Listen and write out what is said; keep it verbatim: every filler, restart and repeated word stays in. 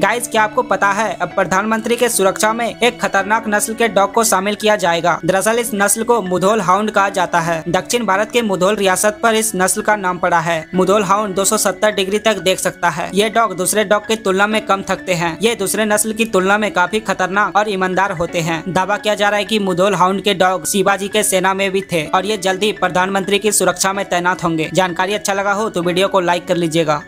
Guys क्या आपको पता है अब प्रधानमंत्री के सुरक्षा में एक खतरनाक नस्ल के डॉग को शामिल किया जाएगा। दरअसल इस नस्ल को मुधोल हाउंड कहा जाता है। दक्षिण भारत के मुधोल रियासत पर इस नस्ल का नाम पड़ा है। मुधोल हाउंड दो सौ सत्तर डिग्री तक देख सकता है। ये डॉग दूसरे डॉग की तुलना में कम थकते हैं। ये दूसरे नस्ल की तुलना में काफी खतरनाक और ईमानदार होते हैं। दावा किया जा रहा है कि मुधोल हाउंड के डॉग शिवाजी के सेना में भी थे और ये जल्दी प्रधानमंत्री की सुरक्षा में तैनात होंगे। जानकारी अच्छा लगा हो तो वीडियो को लाइक कर लीजिएगा।